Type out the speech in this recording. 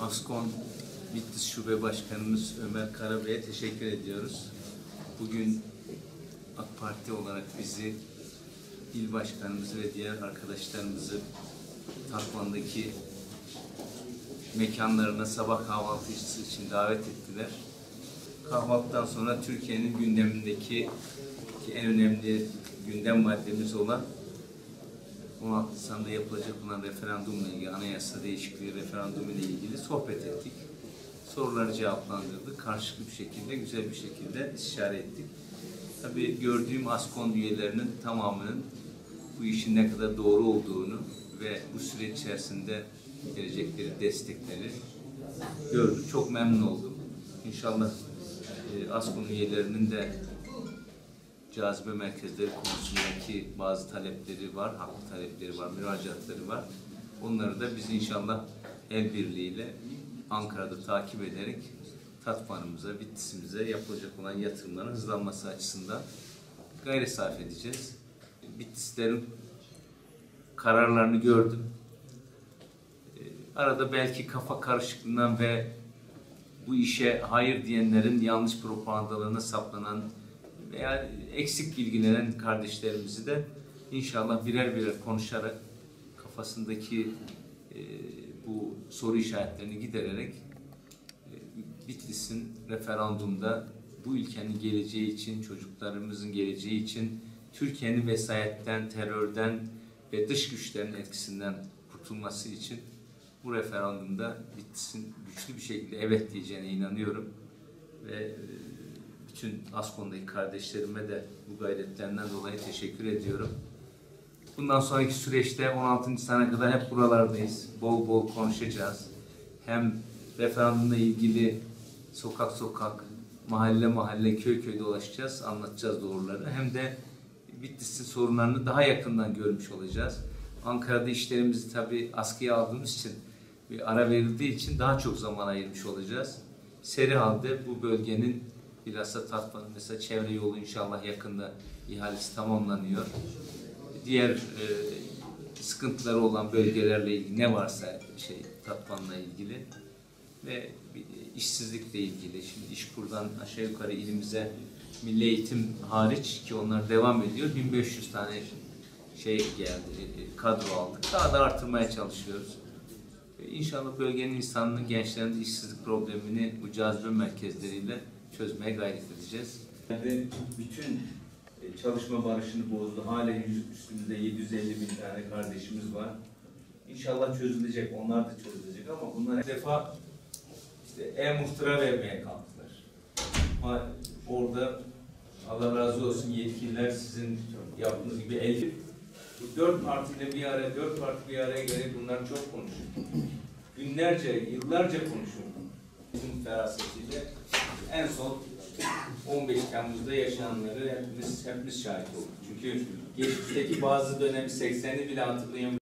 ASKON Bitlis Şube Başkanımız Ömer Karabey'e teşekkür ediyoruz. Bugün AK Parti olarak bizi, il başkanımızı ve diğer arkadaşlarımızı Tatvan'daki mekanlarına sabah kahvaltısı için davet ettiler. Kahvaltıdan sonra Türkiye'nin gündemindeki en önemli gündem maddemiz olan 16 Nisan'da yapılacak olan referandumla ilgili, anayasa değişikliği referandumu ile ilgili sohbet ettik. Soruları cevaplandırdık. Karşılıklı bir şekilde, güzel bir şekilde istişare ettik. Tabii gördüğüm ASKON üyelerinin tamamının bu işin ne kadar doğru olduğunu ve bu süreç içerisinde gelecekleri destekleri gördüm. Çok memnun oldum. İnşallah ASKON üyelerinin de cazibe merkezleri konusundaki bazı talepleri var, haklı talepleri var, müracaatları var. Onları da biz inşallah el birliğiyle Ankara'da takip ederek Tatvan'ımıza, Bitlis'imize yapılacak olan yatırımların hızlanması açısından gayret sarf edeceğiz. Bitlislerin kararlarını gördüm. Arada belki kafa karışıklığından ve bu işe hayır diyenlerin yanlış propagandalarına saplanan veya eksik bilgilenen kardeşlerimizi de inşallah birer birer konuşarak kafasındaki bu soru işaretlerini gidererek Bitlis'in referandumda bu ülkenin geleceği için, çocuklarımızın geleceği için Türkiye'nin vesayetten, terörden ve dış güçlerin etkisinden kurtulması için bu referandumda Bitlis'in güçlü bir şekilde evet diyeceğine inanıyorum ve bütün ASKON'daki kardeşlerime de bu gayretlerinden dolayı teşekkür ediyorum. Bundan sonraki süreçte 16. Nisan'a kadar hep buralardayız. Bol bol konuşacağız. Hem referandumla ilgili sokak sokak, mahalle mahalle, köy köy dolaşacağız, anlatacağız doğruları. Hem de Bitlis'in sorunlarını daha yakından görmüş olacağız. Ankara'da işlerimizi tabii askıya aldığımız için, bir ara verildiği için daha çok zaman ayırmış olacağız. Seri halde bu bölgenin bilhassa Tatvan'ın mesela çevre yolu inşallah yakında ihalesi tamamlanıyor. Diğer sıkıntıları olan bölgelerle ilgili ne varsa Tatvan'la ilgili ve işsizlikle ilgili. Şimdi İşkur'dan aşağı yukarı ilimize milli eğitim hariç ki onlar devam ediyor. 1500 tane geldi, kadro aldık. Daha da artırmaya çalışıyoruz. İnşallah bölgenin insanının, gençlerin işsizlik problemini bu cazibe merkezleriyle çözmeye gayret edeceğiz. Ve bütün çalışma barışını bozdu. Hala üstümüzde 750.000 tane kardeşimiz var. İnşallah çözülecek, onlar da çözülecek ama bunlar bir defa muhtıra vermeye kalktılar. Ama orada Allah razı olsun yetkililer sizin yaptığınız gibi bu 4 partiyle bir araya, 4 parti bir araya gelip bunlar çok konuşuyor. Günlerce, yıllarca konuşuyor. Bizim ferasetiyle en son 15 Temmuz'da yaşananları hepimiz şahit olduk. Çünkü geçmişteki bazı dönemi 80'i bile hatırlayamıyoruz.